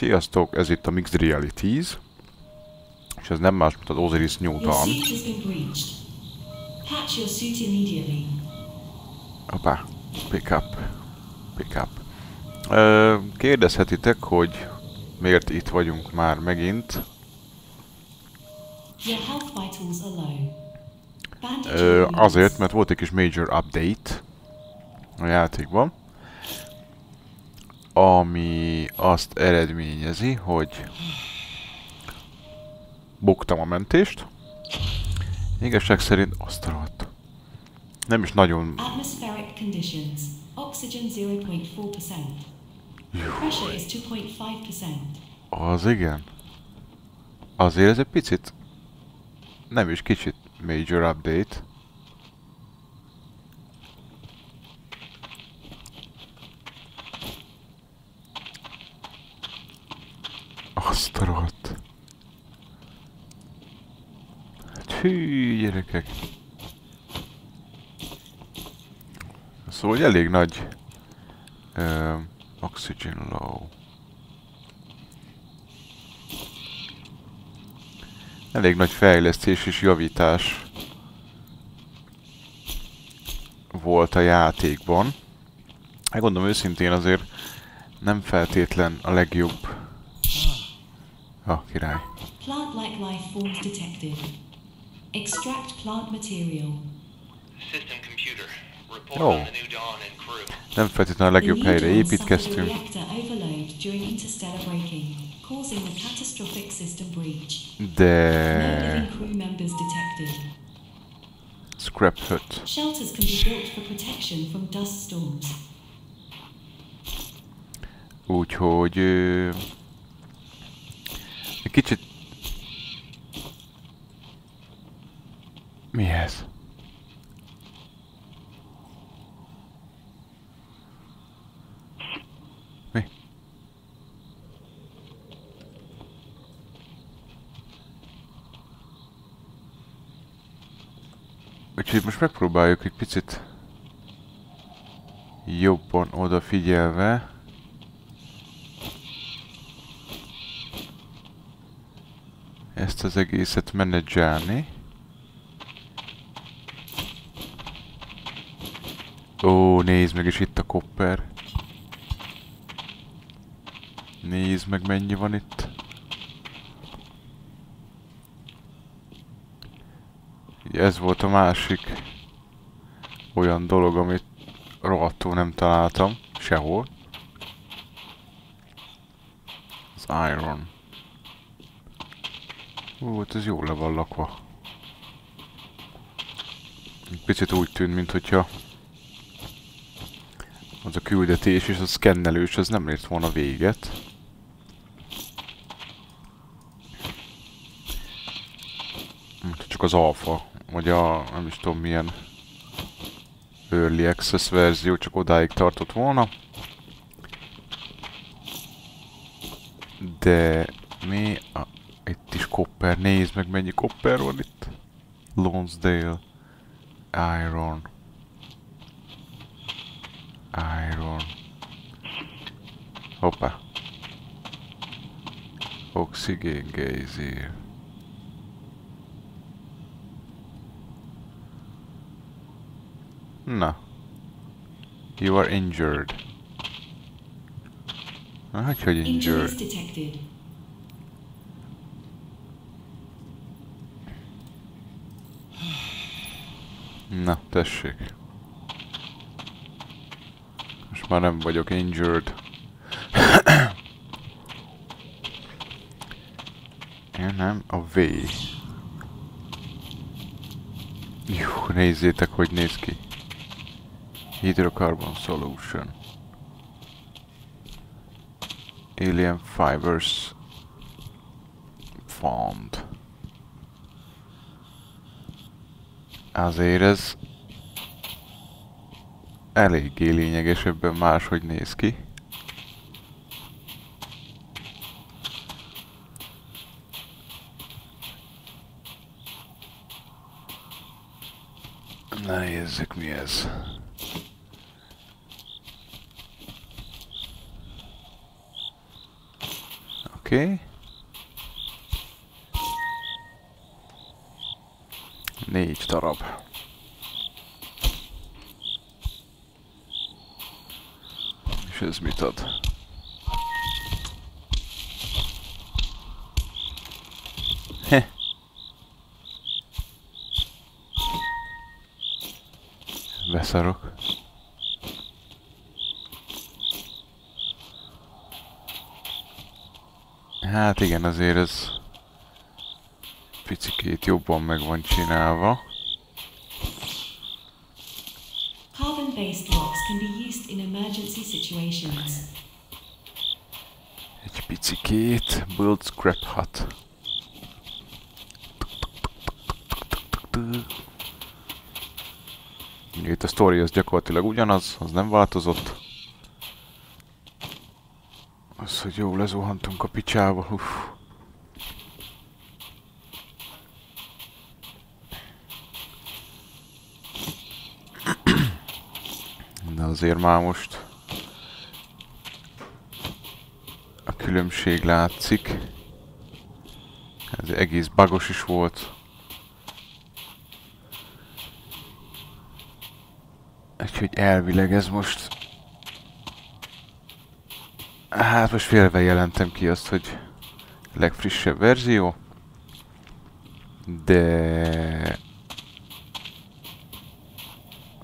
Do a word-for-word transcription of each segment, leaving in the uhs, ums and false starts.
Sziasztok, ez itt a Mixed Realities, és ez nem más, mint az Osiris New Dawn. Hoppá, pick up, pick up. Ö, kérdezhetitek, hogy miért itt vagyunk már megint. Ö, azért, mert volt egy kis major update a játékban, ami azt eredményezi, hogy buktam a mentést. Igazság szerint azt alatt. Nem is nagyon... Az igen. Azért ez egy picit... Nem is kicsit major update. Asztarolt. Hű, gyerekek. Szóval hogy elég nagy uh, oxygen low. Elég nagy fejlesztés és javítás volt a játékban. Hát gondolom őszintén azért nem feltétlen a legjobb. Ah, király. Plant-like life forms detected. Extract plant material. System computer. Report on the New Dawn and crew. Nem feltétlenül a legjobb helyre építkeztünk. De... Scrap hut. Shelters can be built for protection from dust storms. Úgyhogy... Egy kicsit... Mi ez? Mi? Úgyhogy most megpróbáljuk egy picit jobban odafigyelve. Ezt az egészet menedzselni. Ó, nézd meg, és itt a kopper. Nézd meg, mennyi van itt. Ez volt a másik olyan dolog, amit rohadtul nem találtam sehol. Az iron. Ó, ez jól le van lakva. Picit úgy tűnt, mintha az a küldetés és a szkennelős az nem ért volna véget. Csak az alfa, vagy a nem is tudom milyen early access verzió csak odáig tartott volna. De mi a... Itt is kopper, nézd meg, mennyi kopper van itt. Lonsdale. Iron. Iron. Hoppá. Oxigén geyzér. Na. You are injured. Na, hát, hogy injured. Na, tessék. Most már nem vagyok injured. Én nem a V. Juh, nézzétek, hogy néz ki. Hydrocarbon solution. Alien fibers found. Azért ez eléggé lényegesebben máshogy néz ki. Na nézzük, mi ez. Oké. Négy darab. És ez mit ad? Heh. Beszarok. Hát igen, azért ez picikét jobban meg van csinálva. Egy picikét, build scrap hut. Itt a sztori az gyakorlatilag ugyanaz, az nem változott. Az, hogy jó, lezuhantunk a picsába, uff. De azért már most a különbség látszik. Ez egész bagos is volt. Úgyhogy elvileg ez most... Hát most félve jelentem ki azt, hogy legfrissebb verzió, de...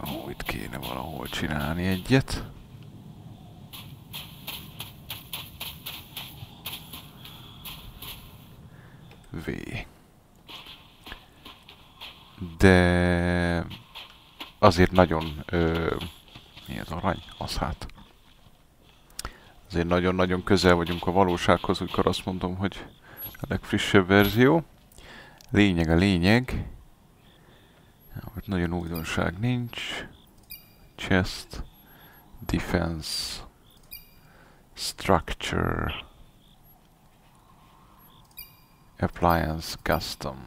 Ó, itt kéne valahol csinálni egyet. V. De... Azért nagyon... Ö, mi az arany? Az hát. Azért nagyon-nagyon közel vagyunk a valósághoz, úgykor azt mondom, hogy a legfrissebb verzió. Lényeg a lényeg. Ott nagyon újdonság nincs. Chest. Defense. Structure. Appliance custom.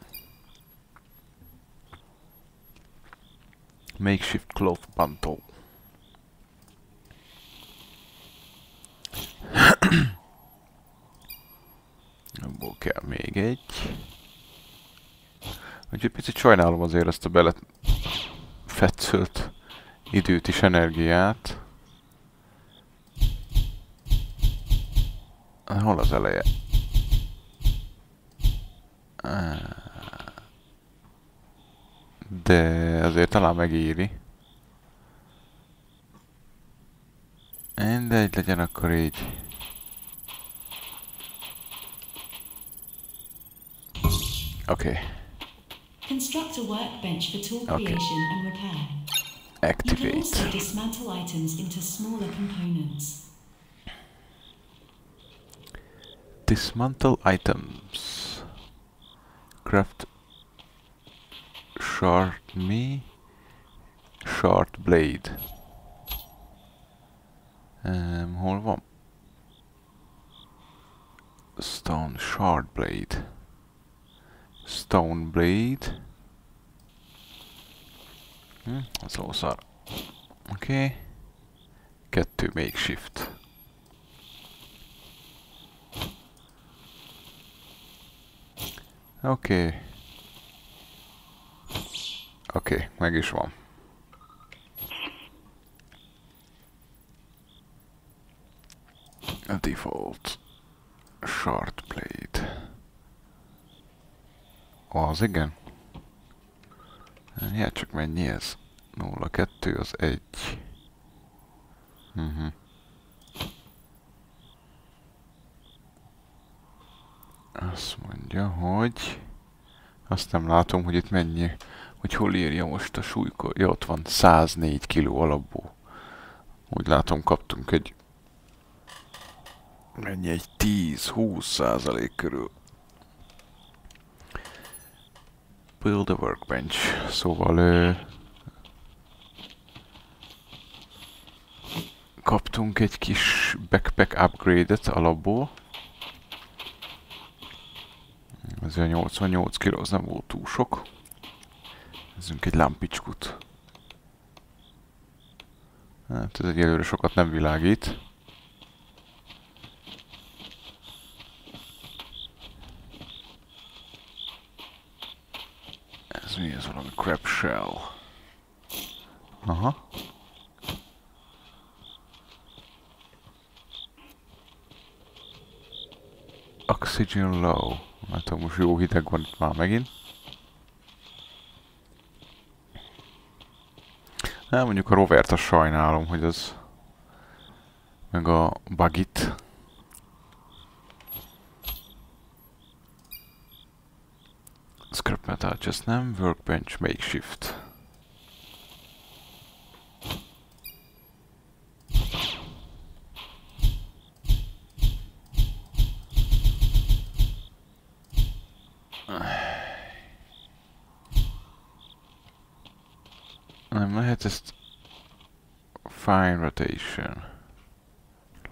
Makeshift cloth bundle. Abból kell még egy. Úgyhogy picit sajnálom azért ezt a belefetszölt időt és energiát. Hol az eleje? De azért talán megéri. Mindegy, legyen akkor így. Oké. Okay. Activate. Dismantle items. Craft short me, short blade. Um, hol van? Stone short blade. Stone blade. Hm, az lószar. Oké. Okay. Kettő makeshift. Oké. Okay. Oké, okay, meg is van. A default short blade. Az igen. Ja, csak mennyi ez? nulla kettő az egy. Uh-huh. Azt mondja, hogy... Azt nem látom, hogy itt mennyi... Hogy hol írja most a súlykor? Ja, ott van száznégy kiló alapból. Úgy látom, kaptunk egy... Mennyi? Egy tíz-húsz százalék körül. Build a workbench. Szóval... Ö, kaptunk egy kis backpack upgrade-et alapból. Ezért nyolcvannyolc kiló, az nem volt túl sok. Nézzünk egy lámpicskút. Hát ez egyelőre sokat nem világít. mi ez, valami crab shell? Aha. Oxygen low. Hát most jó hideg van itt már megint. Nem, mondjuk a rovert azt sajnálom, hogy az... Meg a bugit. Scrap metal, just nem. Workbench, makeshift. Nem lehet ezt... Fine rotation.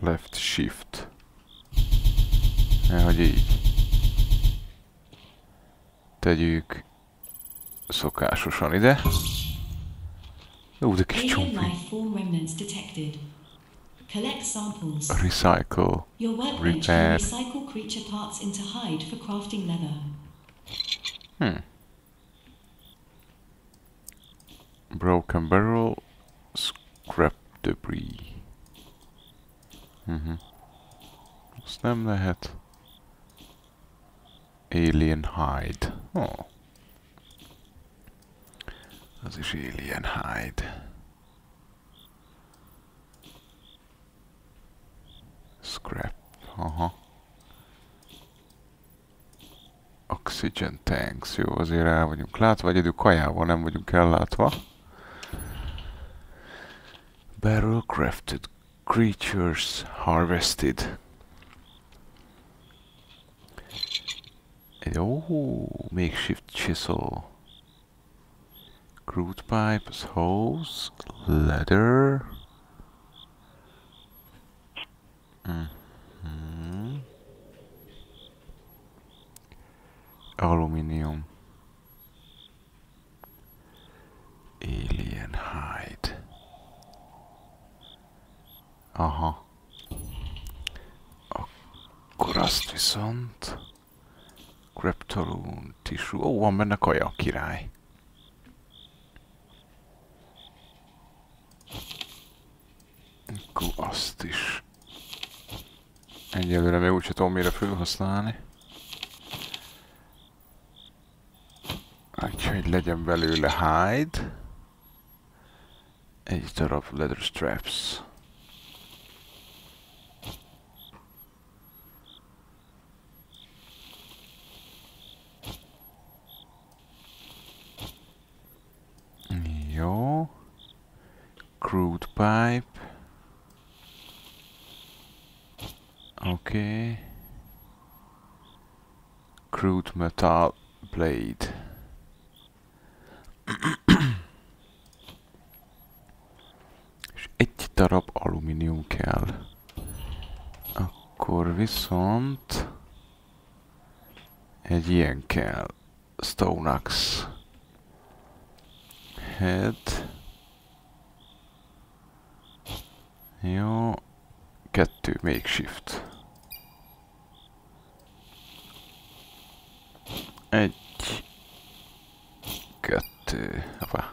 Left shift. Nehogy így. Tegyük szokásosan ide. Jó, de kis csompi. Recycle. Repair. Hm. Broken barrel. Scrap debris. Mhm. Azt nem lehet. Alien hide. Oh. Az is alien hide. Scrap. Aha. Oxygen tanks. Jó, azért el vagyunk látva. Egyedül kajával nem vagyunk ellátva. Barrel crafted. Creatures harvested. Oh, makeshift chisel. Crude pipes, hose, leather. Mm-hmm. Aluminium. Alien hide. Aha. Akkor azt viszont... Reptoloon tissue. Ó, van benne kaja, király. Akkor azt is. Egyelőre még úgyse tudom mire felhasználni. Úgyhogy legyen belőle hide. Egy darab leather straps. Jó. Crude pipe. Oké. Okay. Crude metal blade. És egy darab alumínium kell. Akkor viszont... Egy ilyen kell. Stone axe. Head. Jó. Kettő makeshift. Egy. Kettő. Apa.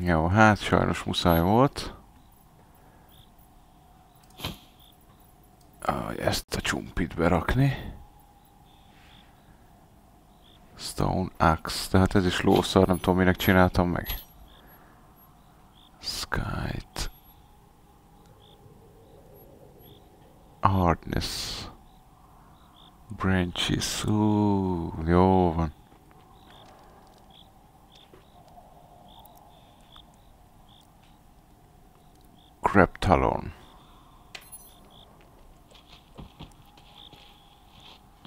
Jó, hát sajnos muszáj volt. Ah, ezt a csumpit berakni. Stone axe, tehát ez is lószar, nem tudom minek csináltam meg. Skite. Hardness. Branches, úúúú, jó van. Crab talon.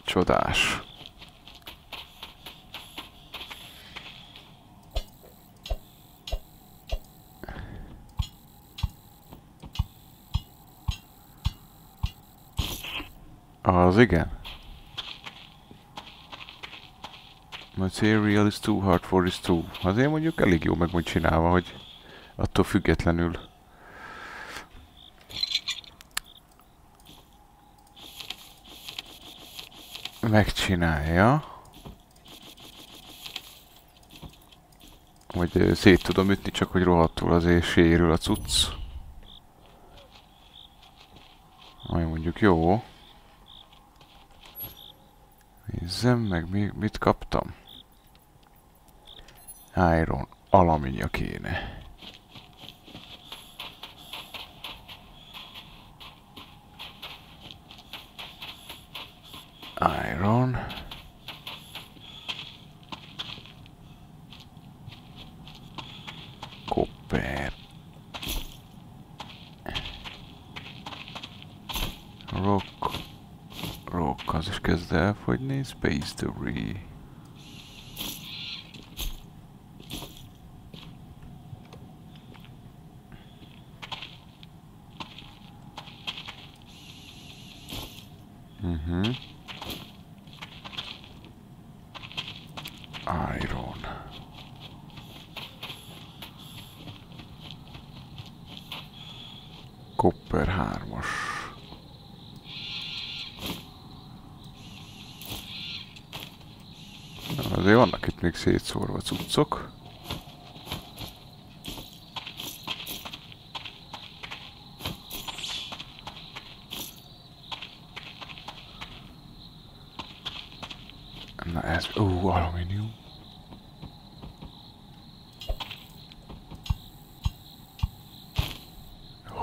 Csodás. Az igen. Material is too hard for this too. Azért mondjuk elég jó meg van csinálva, hogy attól függetlenül. Megcsinálja. Hogy szét tudom ütni, csak hogy rohadtul azért sérül a cucc. Majd mondjuk jó. Nézzem meg, mi, mit kaptam. Iron, alaminya kéne. Iron. Copper. Rock. Rock, az is kezd elfogyni. Space debris. Uh-huh. Iron. Copper hármas. Na, azért vannak itt még szétszórva cuccok. Na ez... Ó, alumínium.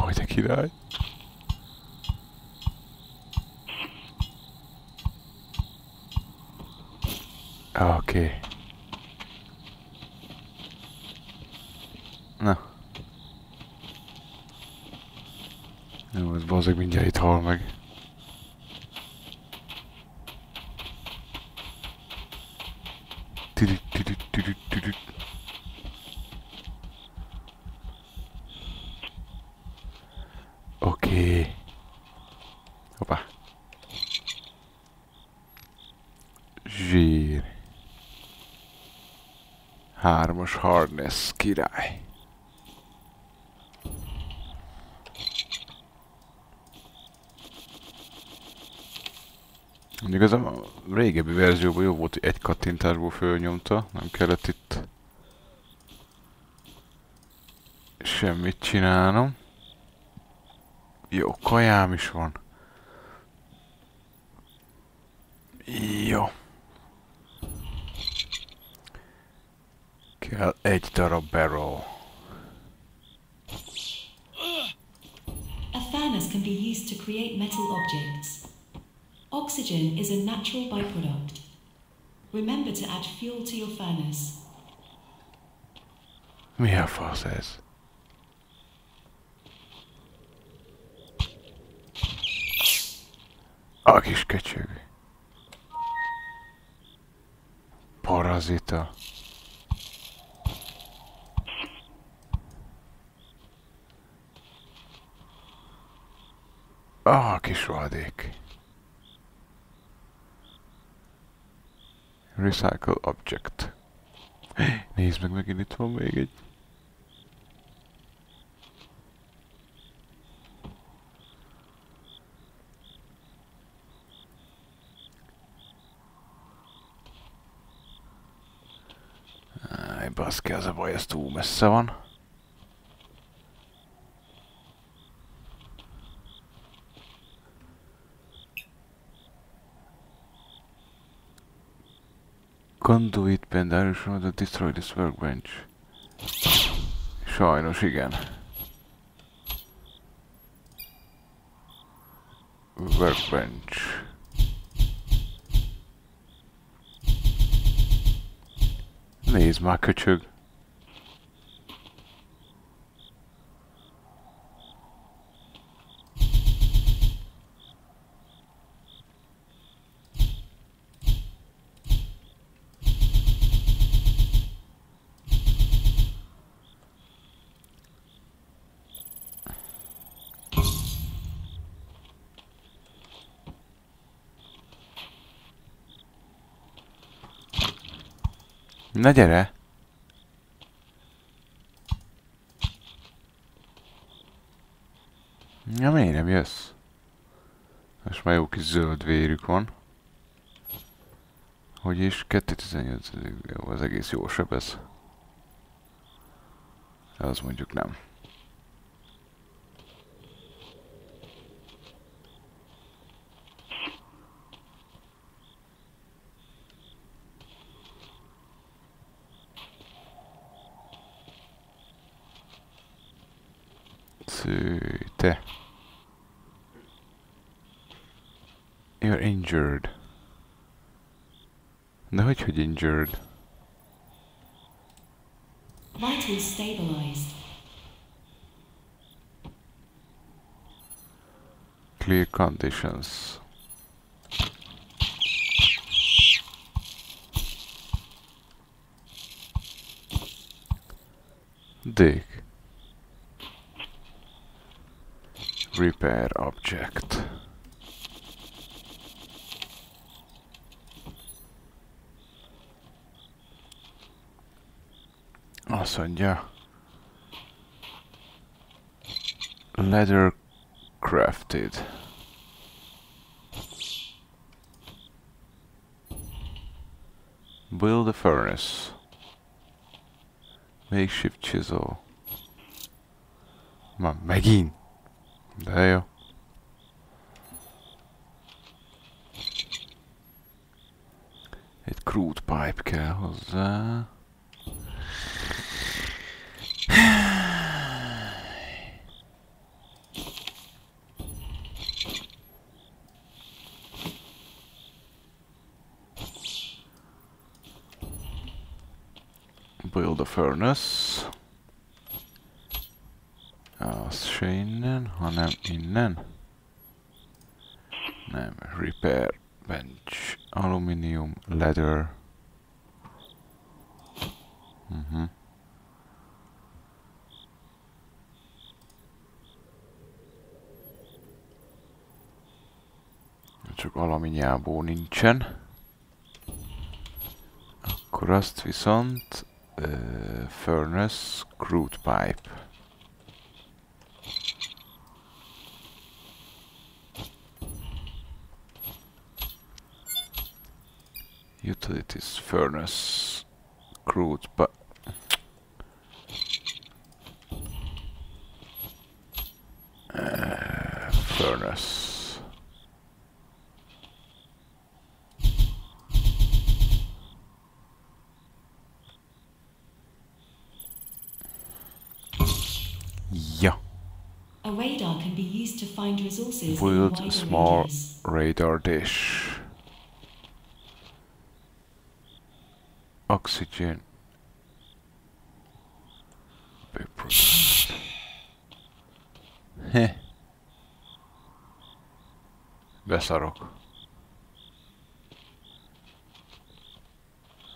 Ó, de király. Oké. Okay. Na. Jó, ez bazzeg mindjárt itt hal meg. Oké. Hoppá. Zsír. Hármas hardness, király. Mondjuk ez a régebbi verzióban jó volt, hogy egy kattintásból fölnyomta, nem kellett itt semmit csinálnom. Jó, kajám is van. Jó. Kell egy darab barrel. A furnace can be used to create metal objects. Oxygen is a natural byproduct. Remember to add fuel to your furnace. Mi a fasz ez? A kis köcsög. Parazita. A kis vadék. Recycle object. Nézd meg, megint itt van még egy. Áj, baszki, az a baj, ez túl messze van. Conduit bend erősödött, de destroy this workbench. Sajnos igen. Workbench. Nézd már, köcsög. Na gyere! Na miért nem jössz? Most már jó kis zöld vérük van. Hogy is? kétezer-tizennyolc, jó, az egész jó seb ez. az mondjuk nem. Szűte. You're injured. De hogy, hogy injured? Vital stabilized. Clear conditions. Dig. Repair object. Azt mondja, leather crafted. Build a furnace. Makeshift chisel. Ma megint. De jó. Egy crude pipe kell hozzá. Build a furnace. Azt se innen, hanem innen. Nem, repair bench. Aluminium, leather. Uh-huh. Csak alaminyából nincsen. Akkor azt viszont... Uh, furnace, crude pipe. Utilities, furnace, crude pipe. Uh, furnace. A radar can be used to find resources. Build a small radar dish. Oxygen. Big product. Heh. Beszarok.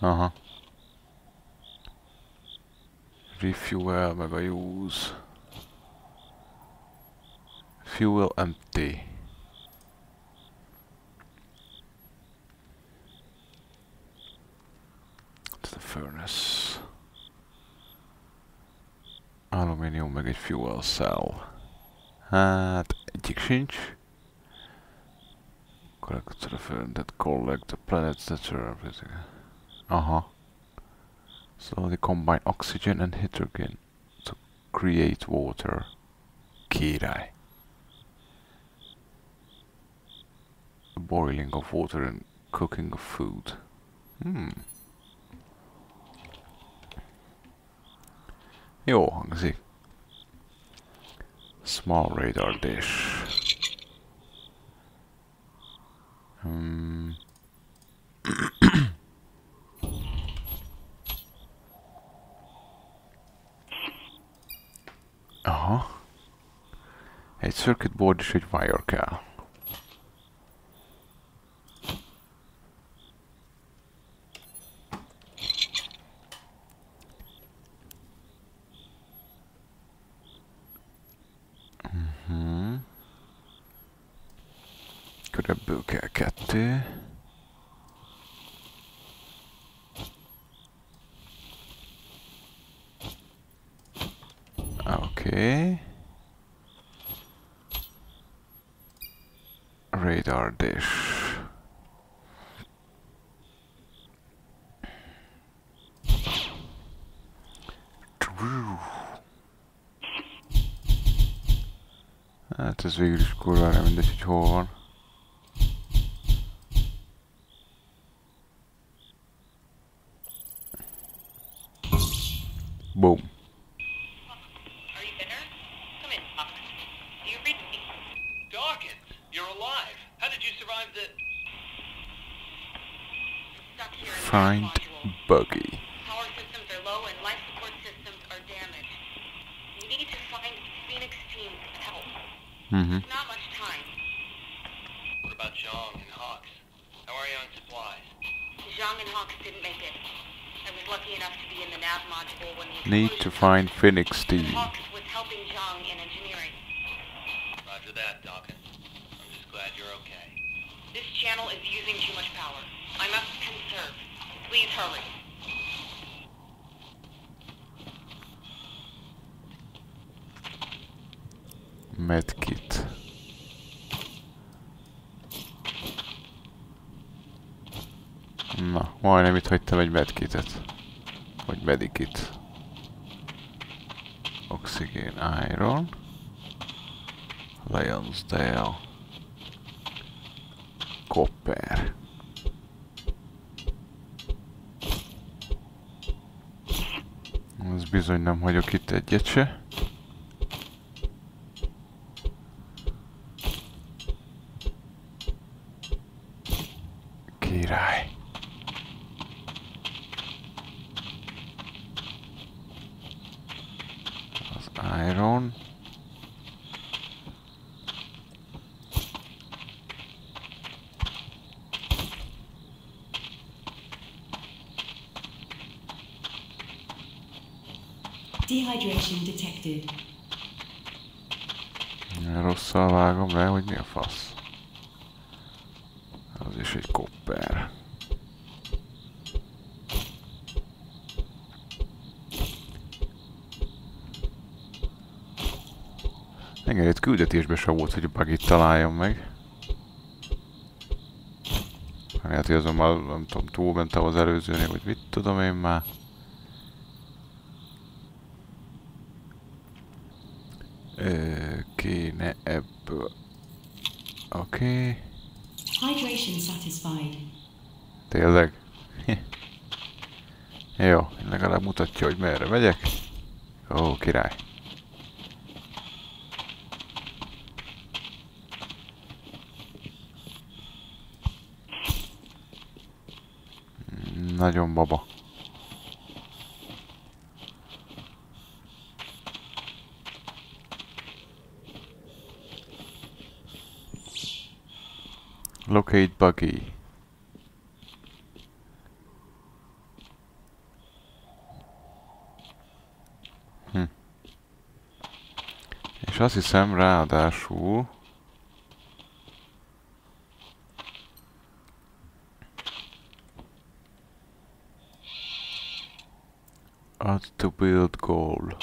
Aha. Refuel, meg a use. Fuel empty. To the furnace. Aluminium meg egy fuel cell. Hát egyik sincs. Collect to the furnace that collect the planets that are everything. Aha. So they combine oxygen and hydrogen to create water. Király. Boiling of water and cooking of food. Hmm. Jó hangzik. Small radar dish. Hmm. Aha. Egy circuit board és egy wire kell. Ebből kell kettő. Oké. Okay. Radar dish. hát ez végül is kurvára mindegy, hogy hol van. Boom. Find buggy. Power systems are low and life support systems are damaged. We need to find Phoenix teams and help. Mm-hmm. There's not much time. What about Zhang and Hawks? How are you on supplies? Zhang and Hawks didn't make it. I was lucky enough to be in the nav module when we need to find Phoenix team. Hawks was helping Zhang in engineering. Roger that, Dawkins. I'm just glad you're okay. This channel is using too much power. I must conserve. Please hurry. Medkit. Na, majdnem itt hagytam egy medkitet. Vagy medikit. Oxigén, iron. Lionsdale. Copper. Ez bizony nem hagyok itt egyet se. Király. Az iron. Dehydration detected. Rosszal vágom le, hogy mi a fasz. Az is egy kopper. Engem itt küldetésben sem volt, hogy a bugit találjon meg. Hát, hogy azon már, nem tudom, túlmentem az előzőnél, vagy mit tudom én már. Kéne ebből. Oké. Tényleg? Jó, legalább mutatja, hogy merre megyek. Ó, király. Nagyon baba. Locate buggy. Hm. És azt hiszem ráadásul add to build goal.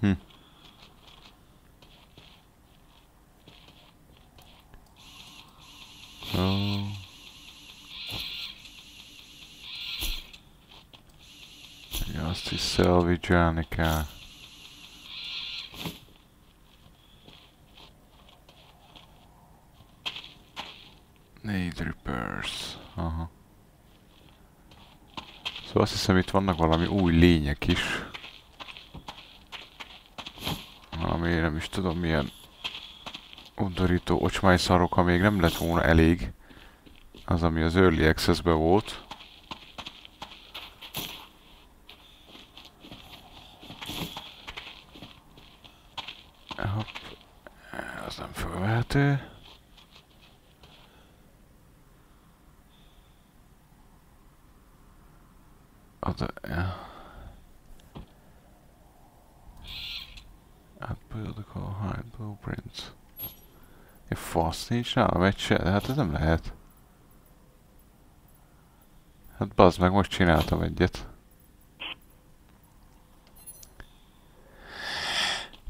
Hm. Oh. Azt is salvage-elni kell. Need repairs. Aha. Szóval azt hiszem, itt vannak valami új lények is. Valami, nem is tudom milyen undorító ocsmány szarok, ha még nem lett volna elég. Az, ami az Early Access-ben volt. Hopp. Az nem fölvehető. Ad... Political hide blueprints. Egy fasz nincs nálam egy se, de hát ez nem lehet. Hát bazd meg, most csináltam egyet.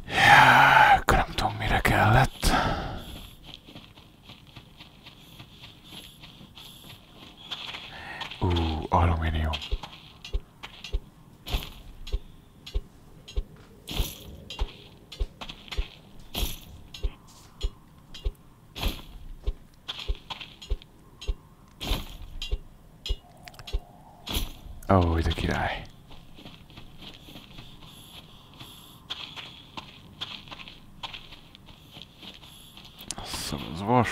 Ja, nem tudom mire kellett. Ú, alumínium. Ahogy de király. Szóval ez vas.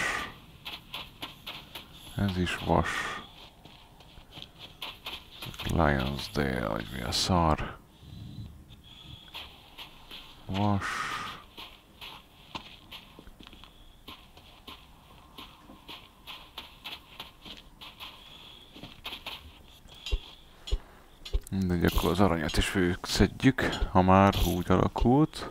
Ez is vas. Lions Dale, hogy mi a szar. Vas. Mindegy, akkor az aranyat is szedjük, ha már úgy alakult.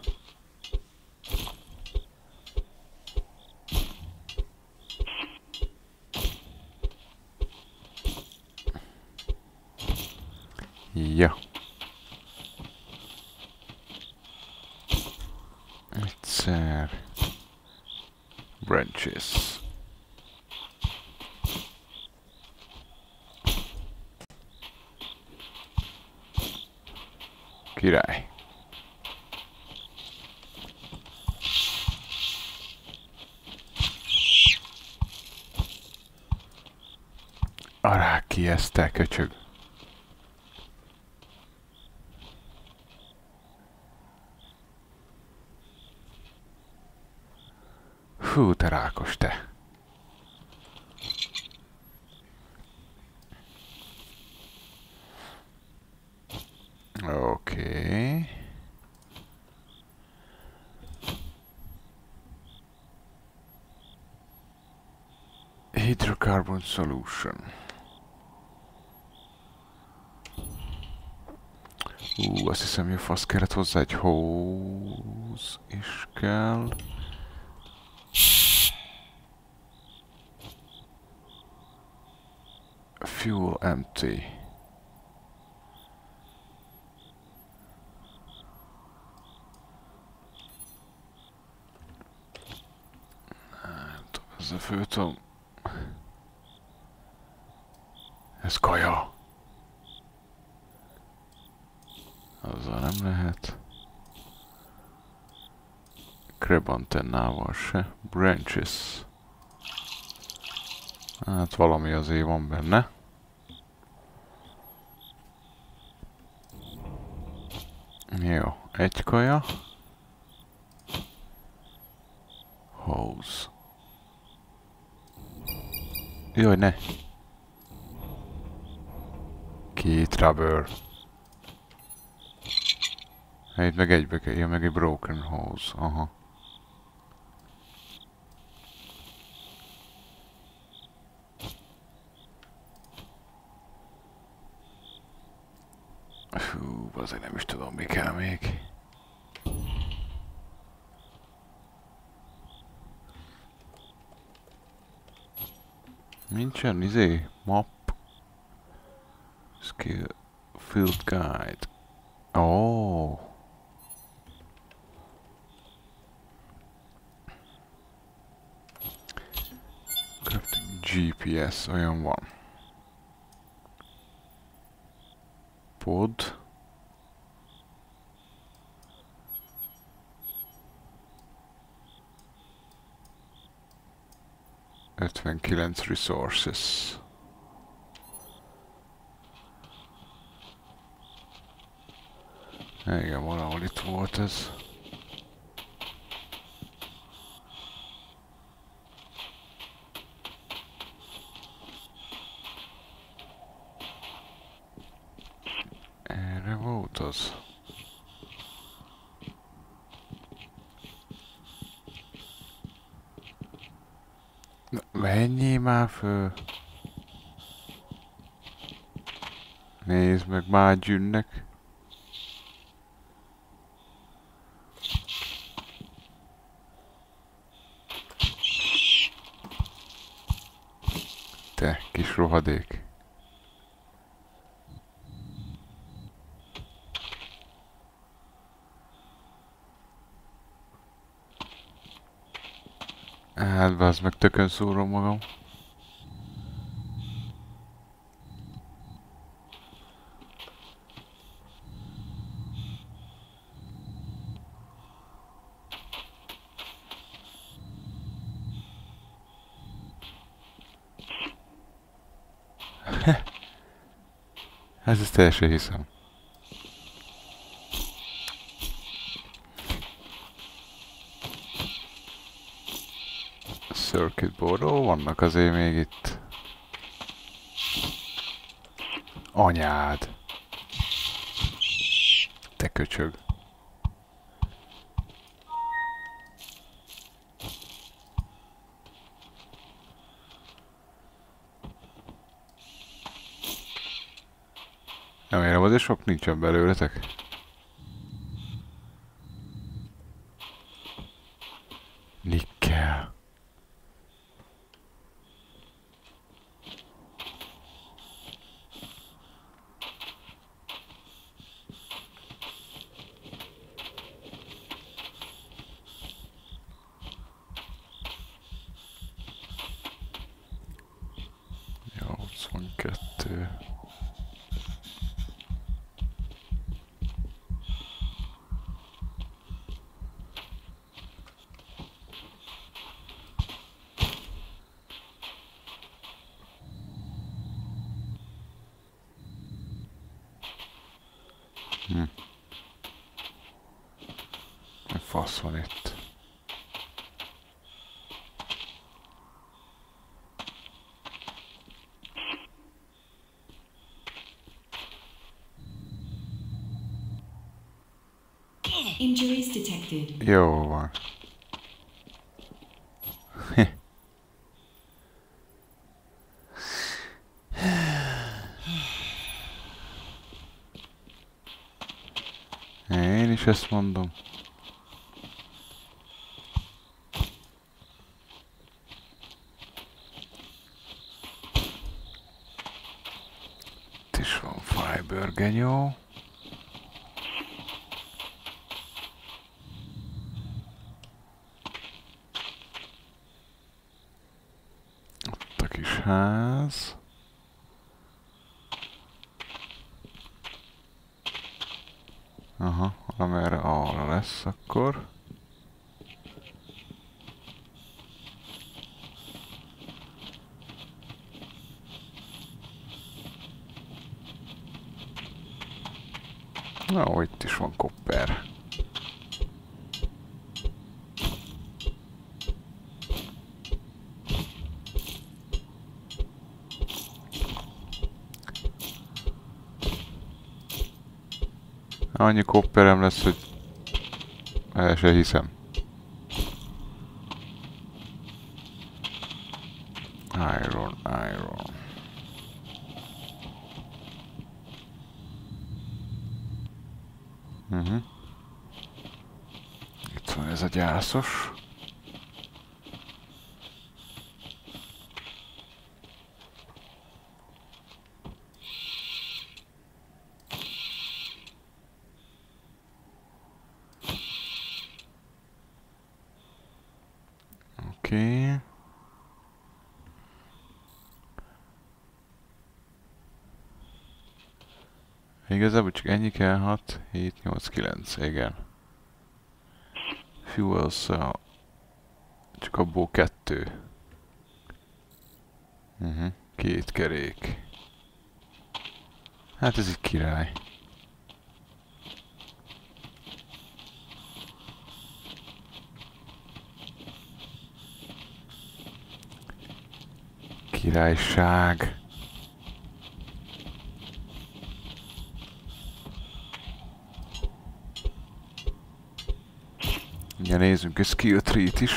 Ja. Egyszer. Branches. Király. Ará, ki ezt te köcsög? Hú, te rákos, te. Oké. Okay. Hydrocarbon solution. Ú, azt hiszem, hogy a fasz kellett hozzá, egy hóz is kell. Fuel empty. Nem tudom, ezzel főtöm. Ez kaja. Azzal nem lehet. Crab antennával se. Branches. Hát valami azért van benne. Jó, egy kaja. Hose. Jaj, ne! Két rubber. Hát itt meg egybe kell, ja, meg egy broken hose, aha. Hú, azért nem is tudom, mi kell még. Nincsen izé, map. Skill, field guide. Ó. Oh. gé pé es, olyan van. Pod. ötvenkilenc resources. Igen, valahol itt volt ez. Erre volt az. Menjél már föl! Nézd meg már gyűnnek! Te kis rohadék! Hát bazd meg, tökön szúrom magam. Hát ezt teljesen hiszem. Circuit board, ó, vannak azért még itt. Anyád! Te köcsög! Nem érem, azért sok nincsen belőletek. Nikkel. Hm. A fasz van itt. Injuries detected. Jó van. És ezt mondom. Itt is van fiber genyó. Ott a kis ház. Aha, amerre arra lesz akkor. Na, ó, itt is van kopper. Annyi kopperem lesz, hogy el se hiszem. Iron, iron. Uh-huh. Itt van ez a gyászos. Oké. Igazából csak ennyi kell, hat, hét, nyolc, kilenc, igen. Fuel cell. Csak abból kettő. Uh-huh. Két kerék. Hát ez itt király. Királyság. Ugye nézzünk egy skill tree-t is.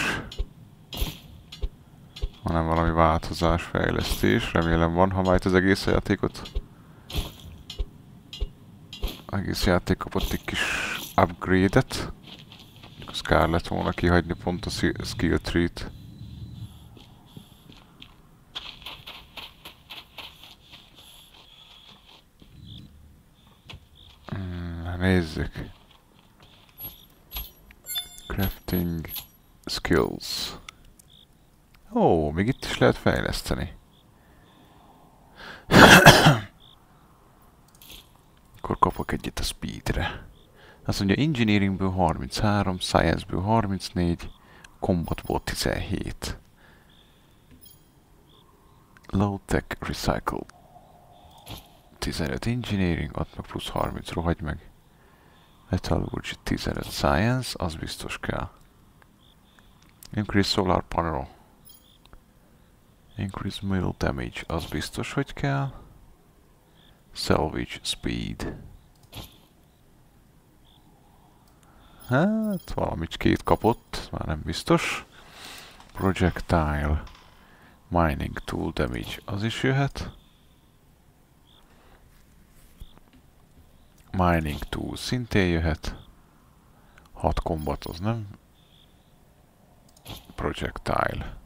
Van-e valami változás, fejlesztés? Remélem van, ha már itt az egész játékot. Az egész játék kapott egy kis upgrade-et. Az kár lett volna kihagyni pont a skill tree-t. Nézzük. Crafting skills. Ó, még itt is lehet fejleszteni. Akkor kapok egyet a speedre. Azt mondja, engineeringből harminchárom, science-ből harmincnégy, combatból tizenhét. Low-tech recycle. tizenöt engineering, ott meg plusz harminc, rohagy meg. Metallurgy tizenöt science, az biztos kell. Increase solar panel. Increase mill damage, az biztos, hogy kell. Salvage speed. Hát, valamit két kapott, már nem biztos. Projectile. Mining tool damage, az is jöhet. Mining tool szintén jöhet. hat kombat, az nem. Projectile.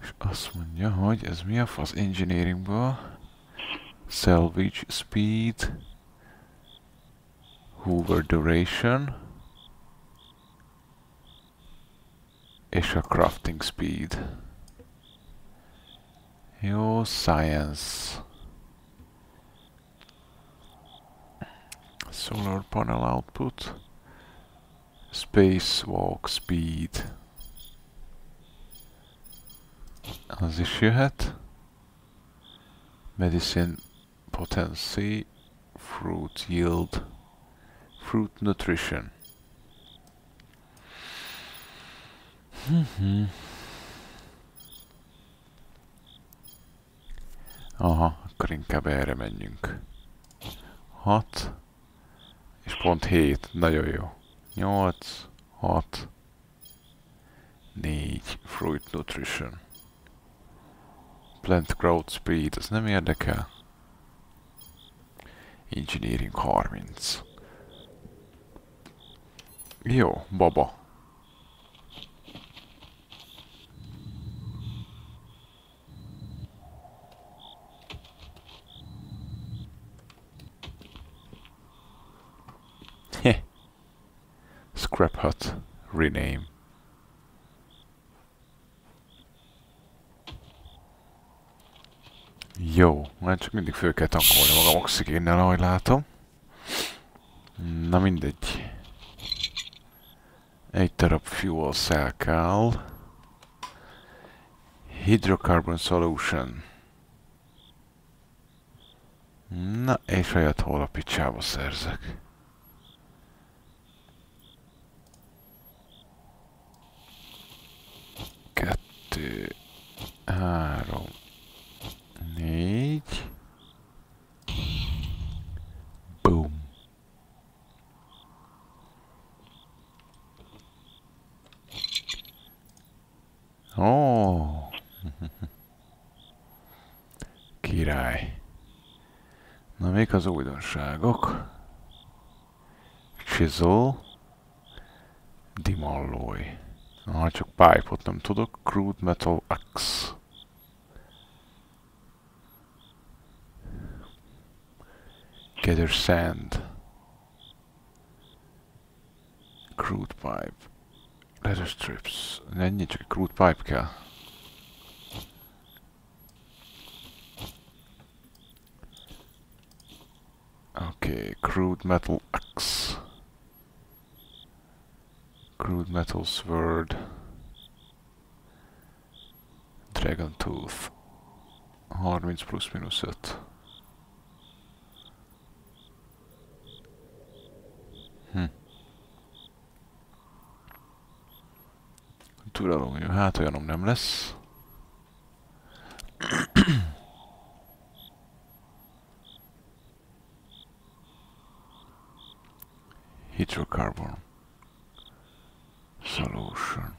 És azt mondja, hogy ez mi a fasz engineeringből? Salvage speed. Hoover duration. És a crafting speed. Jó, science. Solar panel output. Spacewalk speed. Az is jöhet. Medicine potency. Fruit yield. Fruit nutrition. Mm-hmm. Aha, akkor inkább erre menjünk. hat és pont hét, nagyon jó. nyolc, hat, négy, fruit nutrition. Plant growth speed, ez nem érdekel. Engineering harminc. Jó, baba. Scrap Hut. Rename. Jó, már csak mindig föl kell tankolni magam oxigénnel, ahogy látom. Na mindegy. Egy darab fuel cell kell. Hydrocarbon solution. Na, és olyat hol a picsába szerzek. Kettő, három, négy. Boom. Oh. Király. Na, még az újdonságok. Chisel. Dimallói. Ah, csak pipe-ot nem tudok. Crude metal axe. Gather sand. Crude pipe. Leather strips. Ennyi, csak crude pipe kell. Oké, okay, crude metal axe. Crude metal sword. Dragon tooth. harminc plusz minusz öt. Hm. Túlalom, jó, hát olyanom nem lesz. Hydrocarbon. Solution.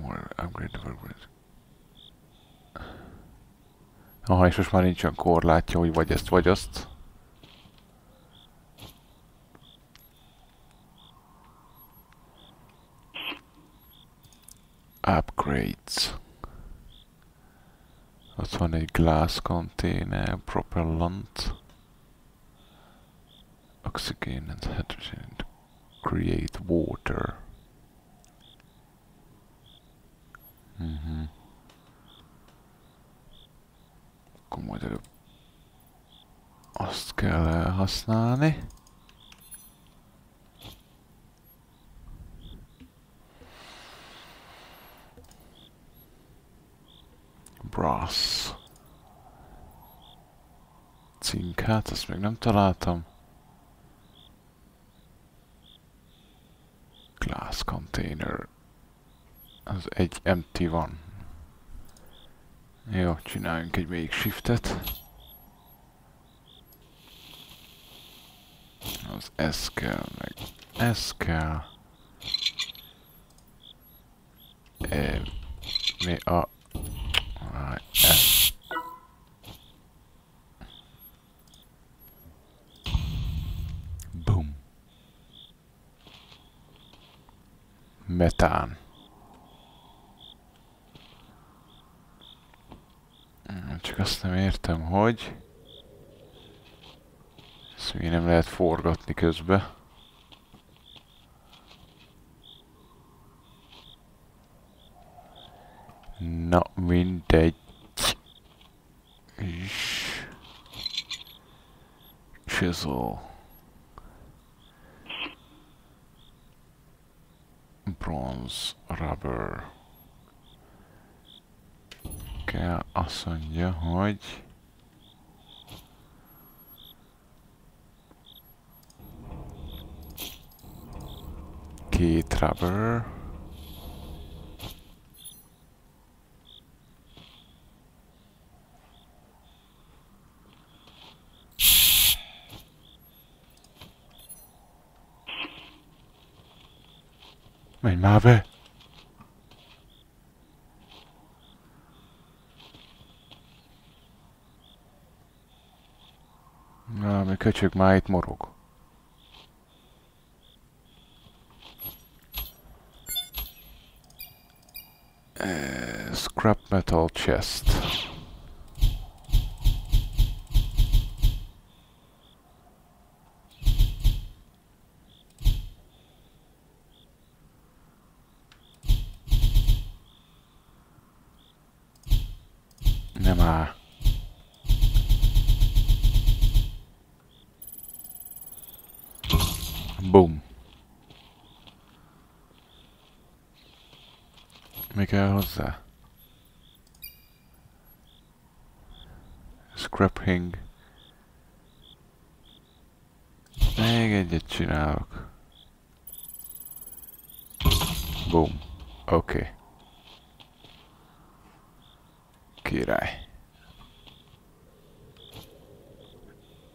More upgrade development. Aha, és most már nincs olyan korlátja, hogy vagy ezt, vagy azt. Upgrades. Ott van egy glass container, propellant. Oxygen and hydrogen to create water. Mm-hmm. Akkor majd előbb azt kell elhasználni. Brass. Cink, hát azt még nem találtam. Glass container. Az egy empty van. Jó, csináljunk egy még shiftet. Az ez kell, meg ez kell. E, mi a... Ah, ez. Boom. Metán. Csak azt nem értem, hogy... Ezt még nem lehet forgatni közben. Na, mindegy. Chisel. Bronze, rubber. Kell azt mondja, hogy... Két rubber. Menj már be! Na, mi köcsög már itt morog. Uh, scrap metal chest. Nem áll. Boom. Mi kell hozzá? Scrapping. Még egyet csinálok. Boom. Oké. Okay. Király.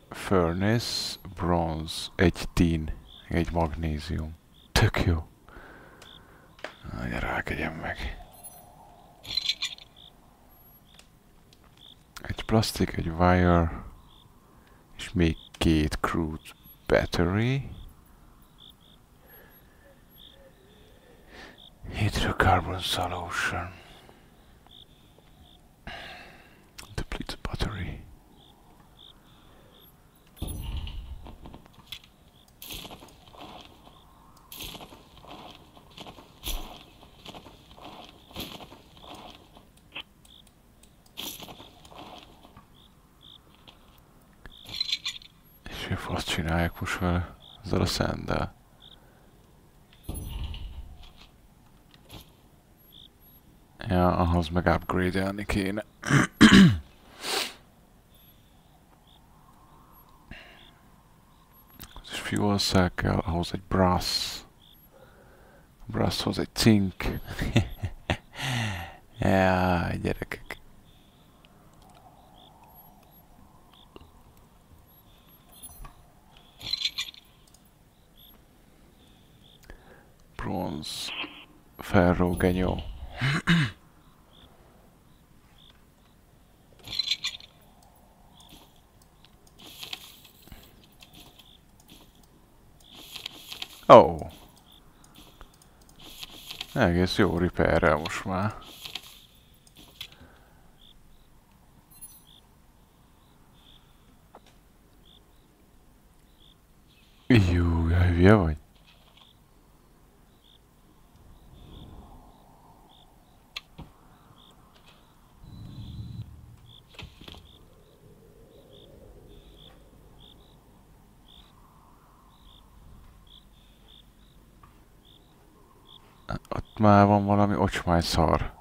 Furnace, bronze, egy tin, egy magnézium. Tök jó. Na, gyere, rákegyem meg. Egy plastik, egy wire, és még két crude battery. Hydrocarbon solution. Depleted battery. Azt csinálják most vele, ezzel a szenddel. Ja, ahhoz meg upgrade-elni kéne. Ez is fuel cell kell, ahhoz egy brass. A brasshoz egy cink. Ja, gyerekek. Bronz, ferro, genyó. Ó. Oh. Egész jó repairrel most már. Jó, hülye vagy? Már van valami ocsmány szar.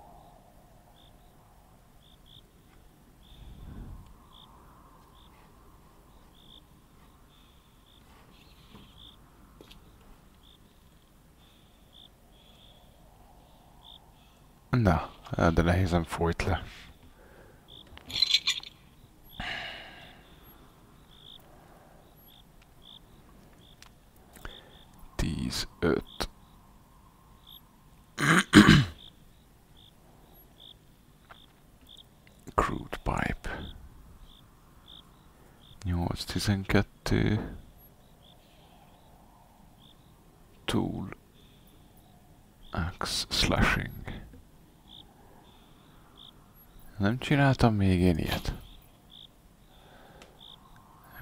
Na, de nehézen folyt le. Tíz, öt. Crude pipe. Nyolc, tizenkettő. Tool. Axe slashing. Nem csináltam még én ilyet.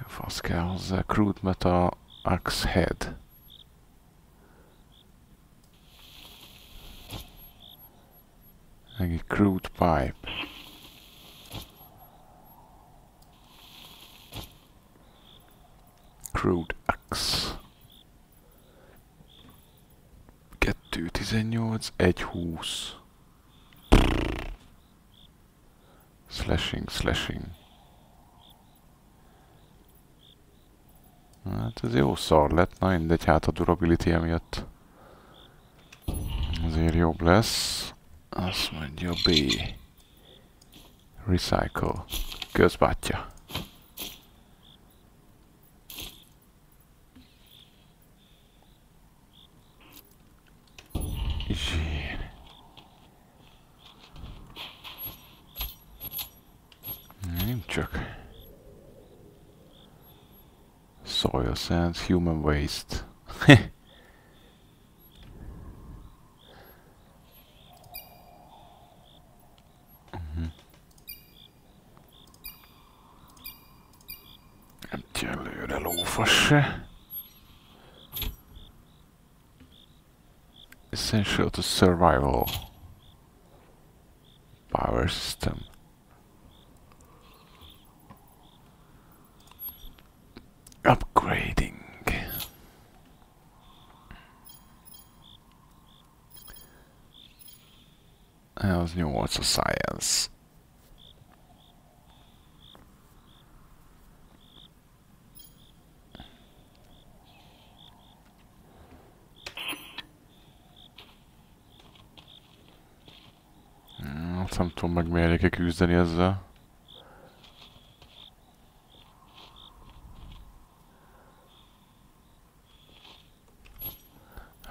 Fasz kell hozzá. Crude metal axe head. Meg egy crude pipe. Crude axe. kettő tizennyolc, egy húsz. Slashing, slashing. Hát ez jó szar lett, na mindegy, hát a durability emiatt azért jobb lesz. Azt mondja B. Recycle. Közbátja. Zsír. Nincs csak. Soil sands, human waste. Essential to survival. Power system. Upgrading. That was new water science. Nem tudom, meg merjek-e küzdeni ezzel.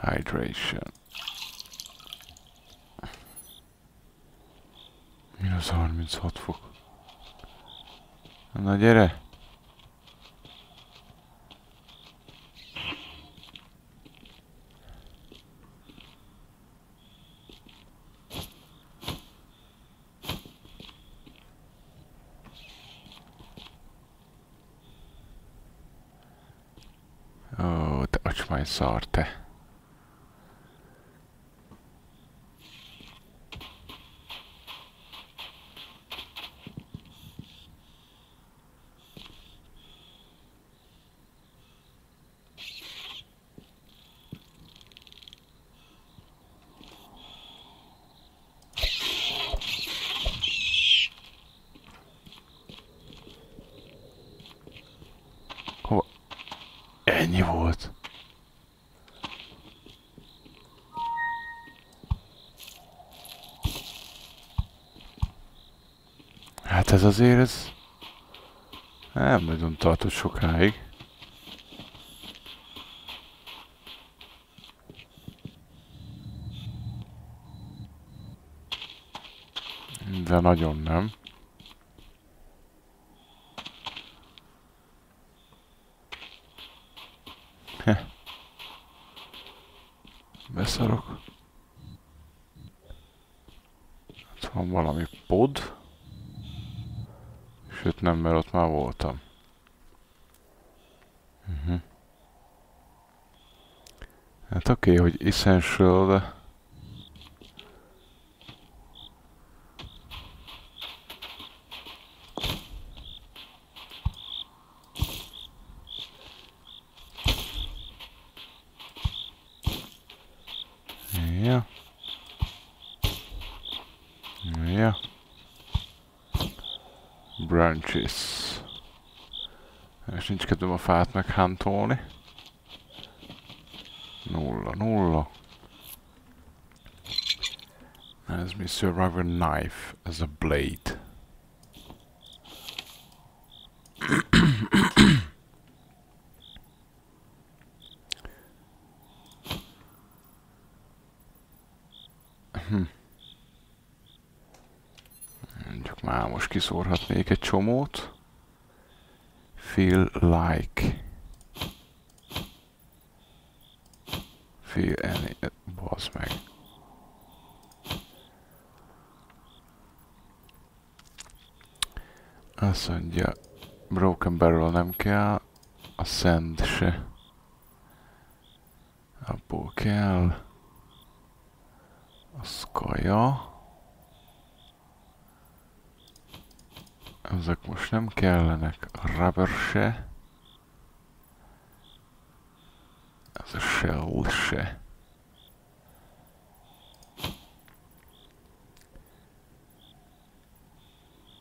Hydration. Minusz harminchat fok. Na gyere! Szar, te. Hova? Ennyi volt. Ez azért ez... nem nagyon tartott sokáig. De nagyon nem. Heh. Beszarok. Ott van valami pod. Sőt nem, mert ott már voltam. Uh-huh. Hát oké, okay, hogy essential, de... Ja. Ja. Branches. És nincs kedvem a fát meghántolni. Nulla, nulla. As we survive a knife as a blade. Mondjuk már most kiszórhatnék egy csomót. Feel like. Feel any... Bazd meg. Azt mondja, broken barrel nem kell, a sand se. Abból kell. Az kaja. Ezek most nem kellenek, a rubber se. Ez a shell se.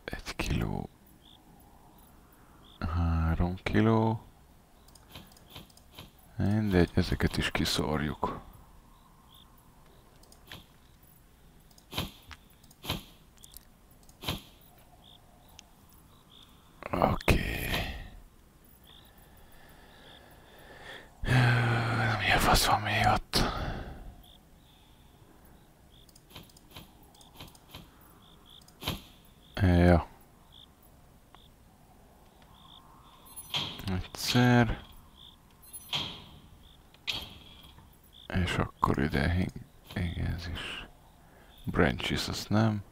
Egy kiló. Három kiló. Mindegy, ezeket is kiszórjuk. Azt nem.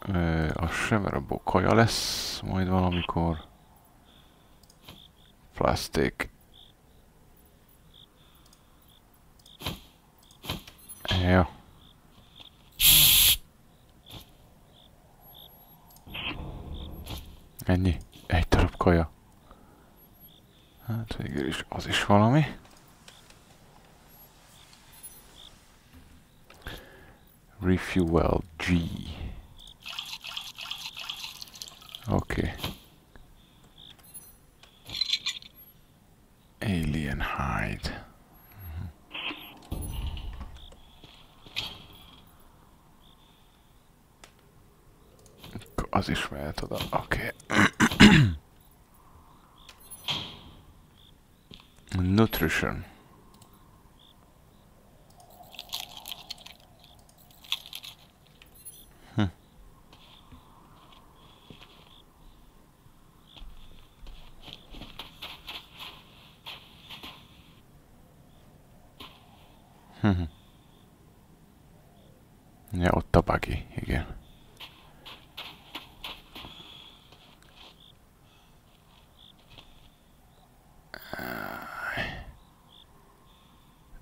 Ö, az sem, mert abból kaja lesz majd valamikor. Plastik. Ja. Ennyi. Egy darab kaja. Hát végül is az is valami. Refuel G. Oké. Okay. Alien hide. Az is mehet oda. Oké. Okay. Nutrition.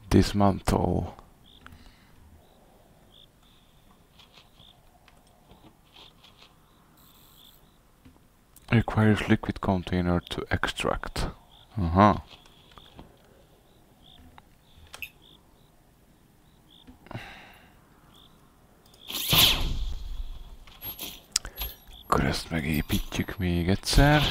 Dismantle. Requires liquid container to extract. Uh-huh. Akkor ezt megépítjük még egyszer.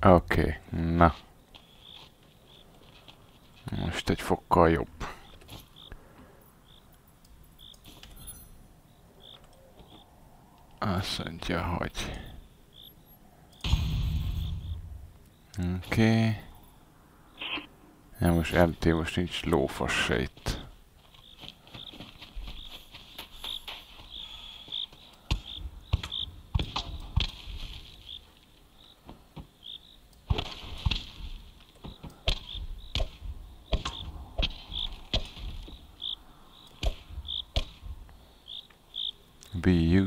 Oké, okay, na. Most egy fokkal jobb. Azt mondja, hogy... Oké. Okay. Ja, most em té, most nincs lófasz se itt.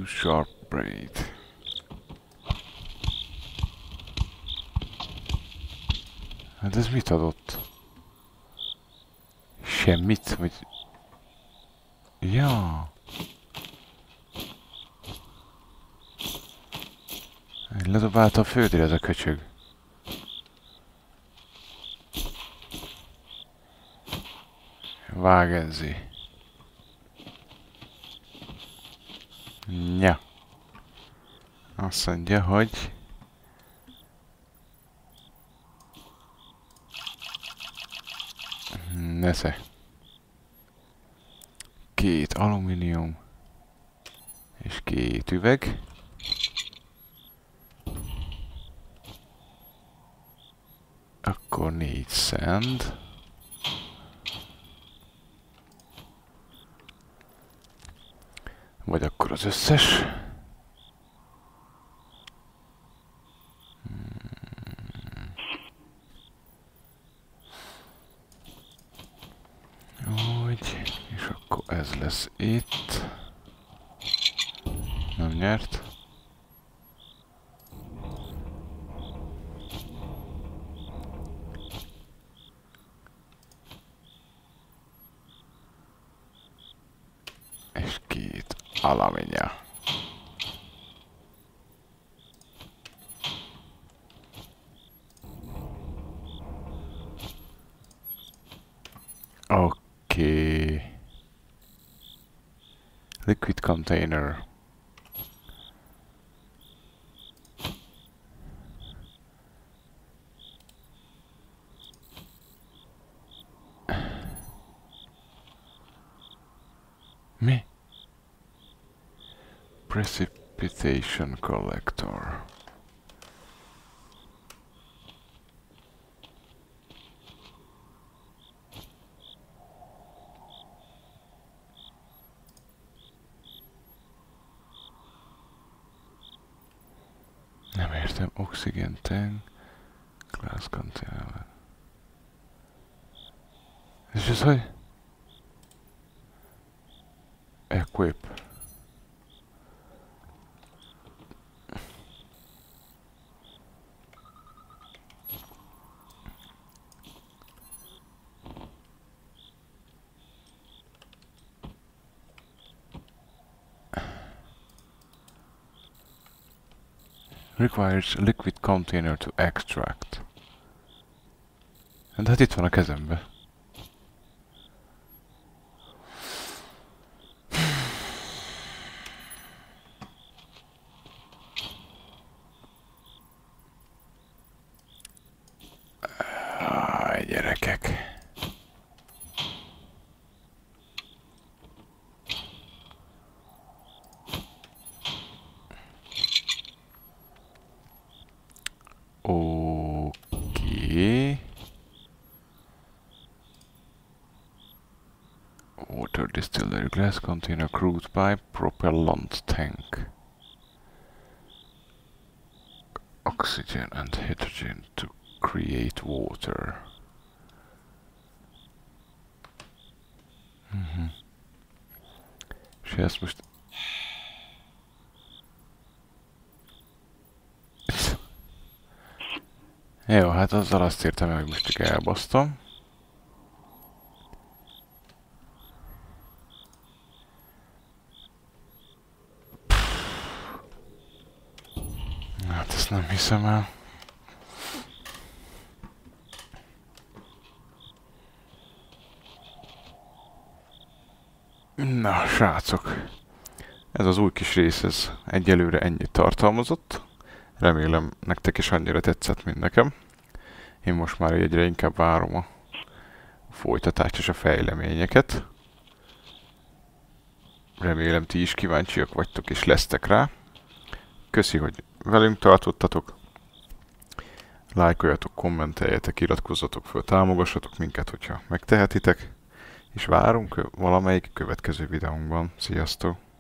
Sharp braid. Hát ez mit adott? Semmit, vagy... Ja. Ledobálta a földre ez a köcsög. vágezzi. Nya. Azt mondja, hogy... Nesze. Két alumínium. És két üveg. Akkor négy szend. Vagy akkor az összes. Úgy, és akkor ez lesz itt. Nem nyert. Alaminya. Okay. Liquid container. Me. Precipitation collector. Nem értem, oxygen tank, glass container. És ez hogy? Equip. Requires liquid container to extract. De hát itt van a kezembe. Áj, gyerekek. Water distillery, glass container, crude pipe, propellant tank. Oxygen and hydrogen to create water. Mm-hmm. She has most. Jó, hát azzal azt értem, hogy most csak elbasztam. Hát ezt nem hiszem el. Na, srácok! Ez az új kis rész, ez egyelőre ennyit tartalmazott. Remélem nektek is annyira tetszett, mint nekem. Én most már egyre inkább várom a folytatást és a fejleményeket. Remélem ti is kíváncsiak vagytok és lesztek rá. Köszi, hogy velünk tartottatok. Lájkoljatok, kommenteljetek, iratkozzatok föl, támogassatok minket, hogyha megtehetitek. És várunk valamelyik következő videónkban. Sziasztok!